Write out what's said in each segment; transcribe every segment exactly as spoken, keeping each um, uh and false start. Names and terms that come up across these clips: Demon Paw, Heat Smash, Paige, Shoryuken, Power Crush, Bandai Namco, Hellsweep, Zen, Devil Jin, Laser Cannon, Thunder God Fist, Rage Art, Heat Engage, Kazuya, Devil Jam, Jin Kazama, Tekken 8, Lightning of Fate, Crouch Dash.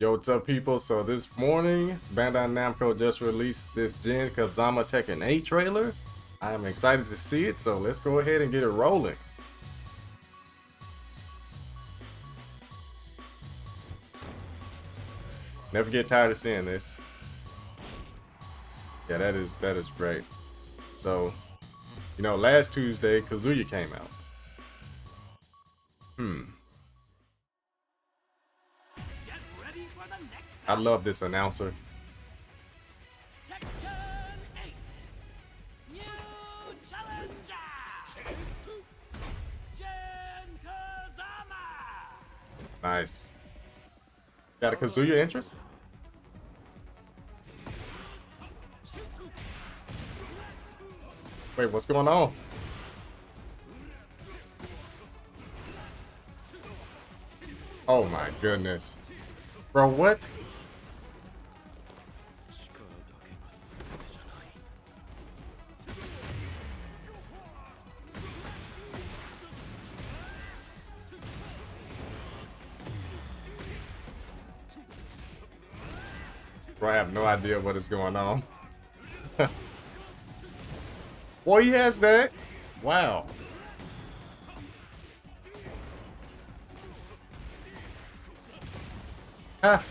Yo, what's up people? So this morning, Bandai Namco just released this Jin Kazama Tekken eight trailer. I am excited to see it, so let's go ahead and get it rolling. Never get tired of seeing this. Yeah, that is that is great. So, you know, last Tuesday, Kazuya came out. Hmm. I love this announcer. Tekken eight. New challenger. Jin Kazama. Nice. Got a Kazuya interest? Wait, what's going on? Oh my goodness. Bro, what? I have no idea what is going on. Well, he has that. Wow. Ah.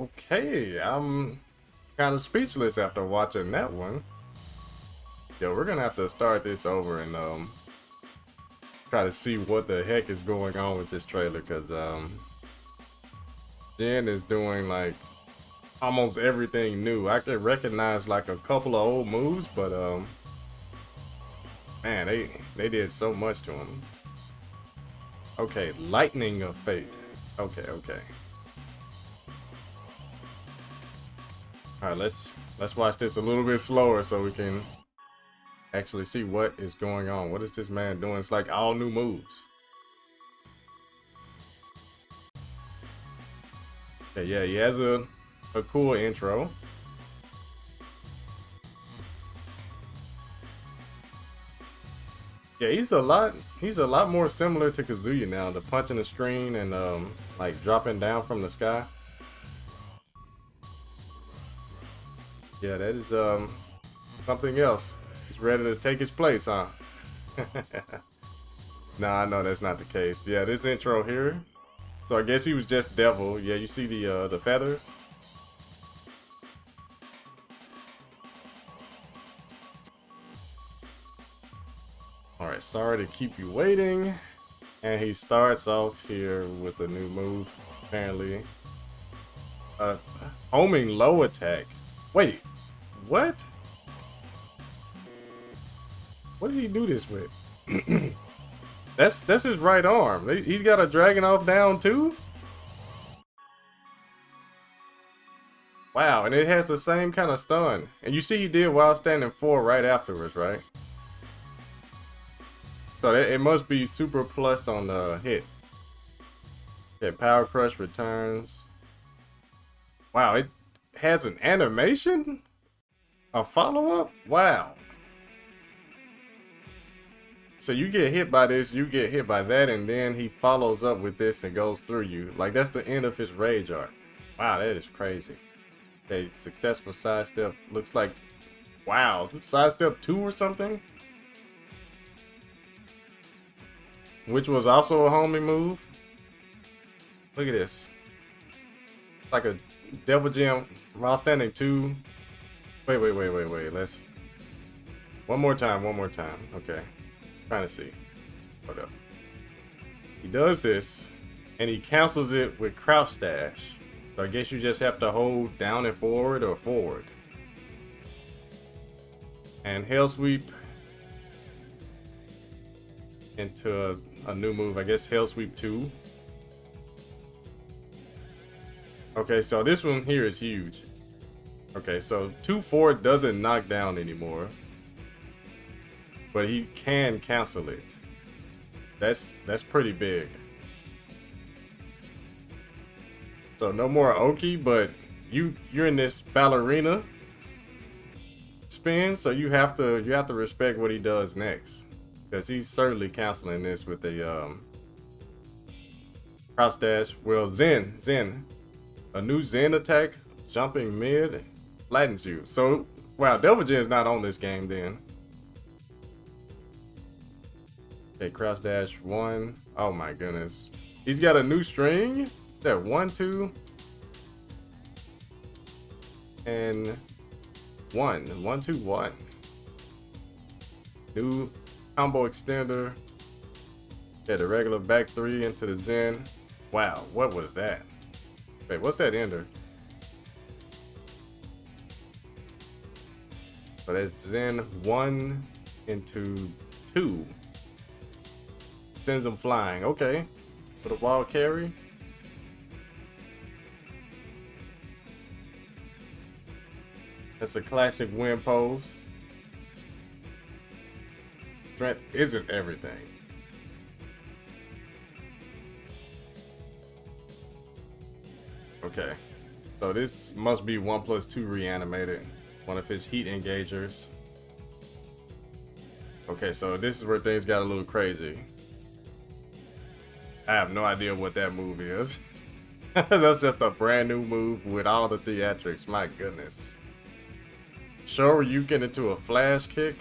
Okay, I'm kind of speechless after watching that one. Yo, we're gonna have to start this over and um try to see what the heck is going on with this trailer, because um Jin is doing like almost everything new. I can recognize like a couple of old moves, but um man, they they did so much to him. Okay, Lightning of Fate. Okay, okay. All right, let's let's watch this a little bit slower so we can actually see what is going on. What is this man doing? It's like all new moves. Okay, yeah, he has a a cool intro. Yeah, he's a lot he's a lot more similar to Kazuya now. The punching the screen and um like dropping down from the sky. Yeah, that is um something else. He's ready to take his place, huh? Nah, I know that's not the case. Yeah, this intro here. So I guess he was just Devil. Yeah, you see the uh, the feathers. All right, sorry to keep you waiting. And he starts off here with a new move, apparently. Uh, homing low attack. Wait, what? What did he do this with? that's that's his right arm. He's got a dragon off down too? Wow, and it has the same kind of stun. And you see he did while standing four right afterwards, right? So that, it must be super plus on the hit. Okay, Power Crush returns. Wow, it has an animation? A follow-up? Wow. So you get hit by this, you get hit by that, and then he follows up with this and goes through you. Like, that's the end of his Rage Art. Wow, that is crazy. Okay, successful sidestep. Looks like, wow, sidestep two or something? Which was also a homing move. Look at this. Like a Devil Jam while standing two. Wait, wait, wait, wait, wait. Let's one more time, one more time. Okay, trying to see. Hold up. He does this, and he cancels it with Crouch Dash. So I guess you just have to hold down and forward or forward. And Hellsweep into a, a new move. I guess Hellsweep two. Okay, so this one here is huge. Okay, so two four doesn't knock down anymore, but he can cancel it. That's that's pretty big. So no more Oki, but you you're in this ballerina spin, so you have to you have to respect what he does next, because he's certainly canceling this with the um, Crouch Dash. Well, Zen Zen, a new Zen attack, jumping mid, flattens you. So wow, Devil Jin is not on this game then. Okay, Crouch Dash one. Oh my goodness. He's got a new string. Is that one, two, and one. One, two, one. New combo extender. Yeah, the regular back three into the Zen. Wow, what was that? Wait, what's that ender? So that's Zen one into two. Sends him flying. Okay, for the wild carry. That's a classic win pose. Strength isn't everything. Okay, so this must be one plus two reanimated, one of his heat engagers. Okay, so this is where things got a little crazy. I have no idea what that move is. That's just a brand new move with all the theatrics. My goodness. Shoryuken into a flash kick.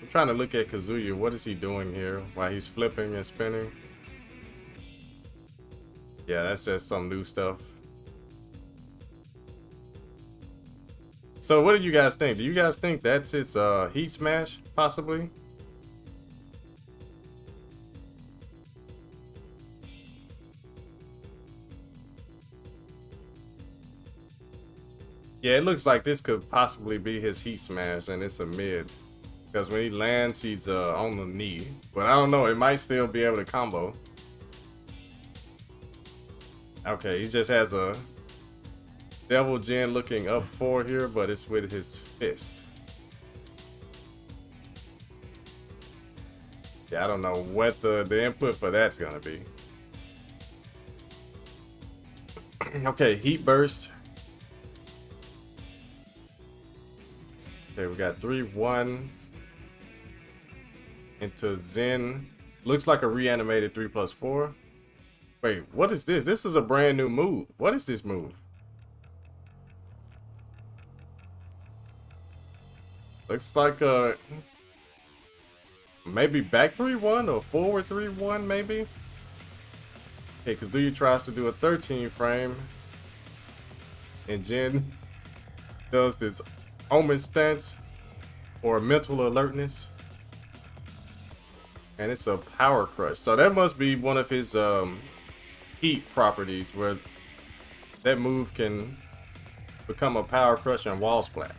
I'm trying to look at Kazuya. What is he doing here? While he's flipping and spinning. Yeah, that's just some new stuff. So what do you guys think? Do you guys think that's his uh, Heat Smash, possibly? Yeah, it looks like this could possibly be his Heat Smash, and it's a mid. Because when he lands, he's uh, on the knee. But I don't know, it might still be able to combo. Okay, he just has a Devil Jin looking up four here, but it's with his fist. Yeah, I don't know what the, the input for that's going to be. Okay, Heat Burst. Okay, we got three one into Zen. Looks like a reanimated three plus four. Wait, what is this? This is a brand new move. What is this move? Looks like a maybe back three one or forward three one maybe. Okay, Kazuya tries to do a thirteen frame. And Jen does this Omen stance or mental alertness, and it's a power crush. So that must be one of his um, heat properties, where that move can become a power crush and wall splat.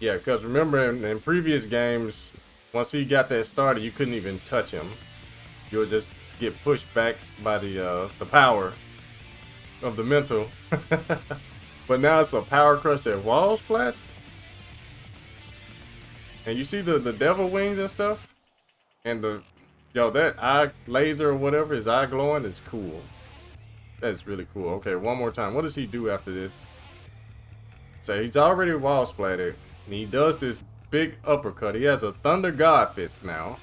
Yeah, because remember in, in previous games, once he got that started, you couldn't even touch him. You would just get pushed back by the uh, the power of the mental. But now it's a power crush that wall splats, and you see the the devil wings and stuff, and the yo that eye laser or whatever, his eye glowing is cool. That's really cool. Okay, one more time. What does he do after this? So he's already wall splatted, and he does this big uppercut. He has a Thunder God Fist now.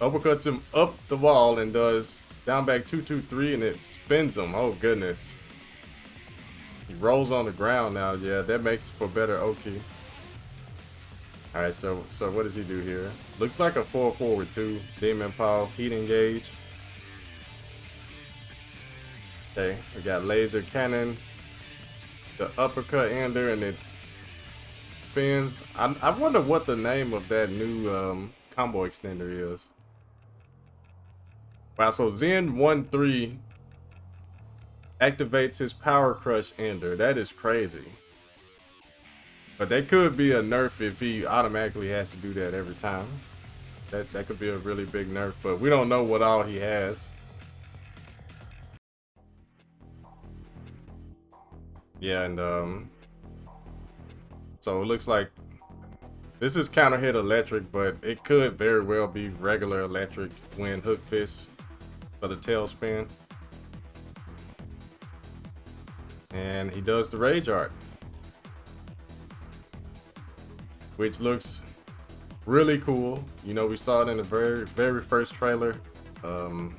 Uppercuts him up the wall and does down back two two three, and it spins him. Oh goodness. He rolls on the ground now. Yeah, that makes for better Oki. Alright, so so what does he do here? Looks like a four forward two. Demon Paw, Heat Engage. Okay, we got Laser Cannon. The uppercut ender, and it spins. I, I wonder what the name of that new um, combo extender is. Wow, so Zen one three activates his Power Crush ender. That is crazy. But that could be a nerf if he automatically has to do that every time. That, that could be a really big nerf, but we don't know what all he has. Yeah, and um, so it looks like this is counter hit electric, but it could very well be regular electric when hook fist for the tailspin. And he does the rage art, which looks really cool. You know, we saw it in the very, very first trailer. Um,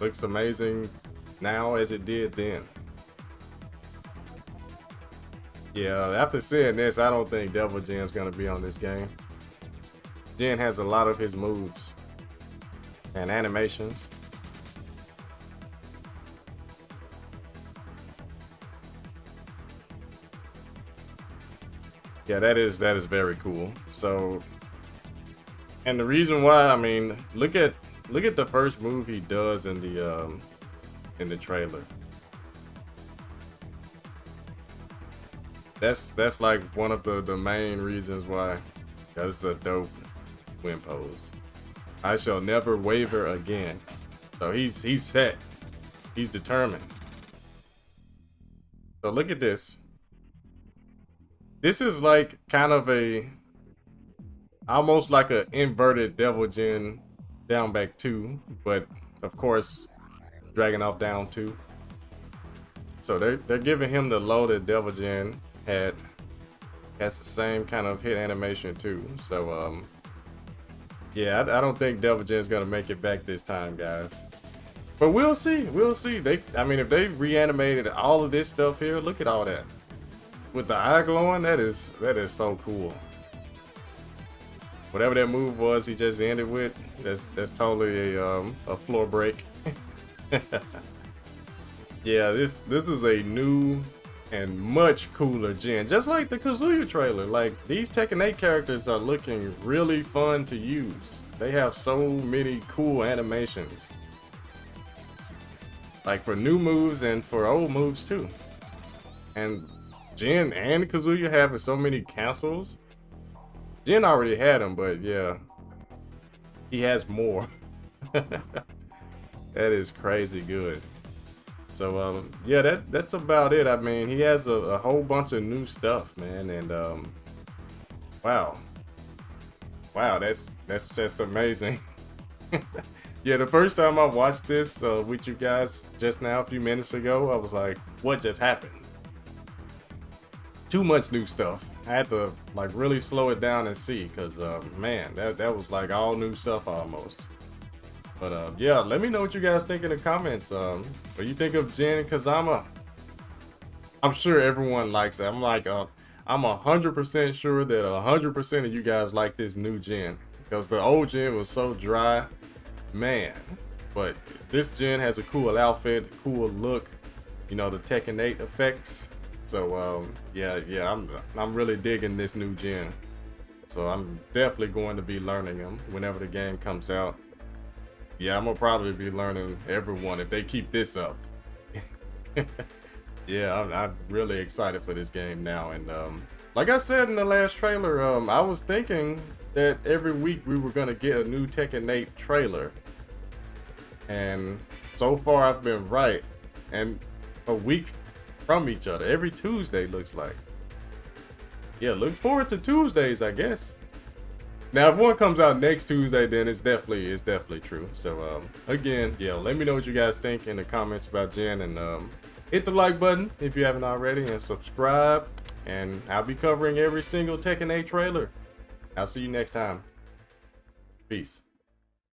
looks amazing now as it did then. Yeah, after seeing this, I don't think Devil Jin's gonna be on this game. Jin has a lot of his moves and animations. Yeah, that is that is very cool. So, and the reason why, I mean, look at look at the first move he does in the um, in the trailer. That's that's like one of the, the main reasons why. That's a dope win pose. I shall never waver again. So he's he's set. He's determined. So look at this. This is like kind of a almost like an inverted Devil Jin down back two, but of course dragging off down two. So they're they're giving him the loaded Devil Jin. Had has the same kind of hit animation too. So um yeah, I, I don't think Devil Jin's gonna make it back this time, guys, but we'll see. We'll see. They I mean, if they reanimated all of this stuff here, look at all that with the eye glowing. That is that is so cool. Whatever that move was he just ended with, that's that's totally a um a floor break. Yeah, this this is a new and much cooler Jin, just like the Kazuya trailer. Like, these Tekken eight characters are looking really fun to use. They have so many cool animations, like for new moves and for old moves too. And Jin and Kazuya having so many cancels. Jin already had them, but yeah, he has more. That is crazy good. So um, yeah, that that's about it. I mean, he has a, a whole bunch of new stuff, man, and um, wow, wow, that's that's just amazing. Yeah, the first time I watched this uh, with you guys just now a few minutes ago, I was like, "What just happened?" Too much new stuff. I had to like really slow it down and see, cause uh, man, that that was like all new stuff almost. But uh, yeah, let me know what you guys think in the comments. Um, what you think of Jin Kazama? I'm sure everyone likes it. I'm like, uh, I'm one hundred percent sure that one hundred percent of you guys like this new Jin, because the old Jin was so dry, man. But this Jin has a cool outfit, cool look, you know, the Tekken eight effects. So um, yeah, yeah, I'm I'm really digging this new Jin. So I'm definitely going to be learning him whenever the game comes out. Yeah, I'm gonna probably be learning everyone if they keep this up. Yeah, I'm, I'm really excited for this game now. And um, like I said in the last trailer, um, I was thinking that every week we were gonna get a new Tekken eight trailer. And so far I've been right. And a week from each other, every Tuesday looks like. Yeah, look forward to Tuesdays, I guess. Now, if one comes out next Tuesday, then it's definitely it's definitely true. So, um, again, yeah, let me know what you guys think in the comments about Jin, and um, hit the like button if you haven't already, and subscribe, and I'll be covering every single Tekken eight trailer. I'll see you next time. Peace.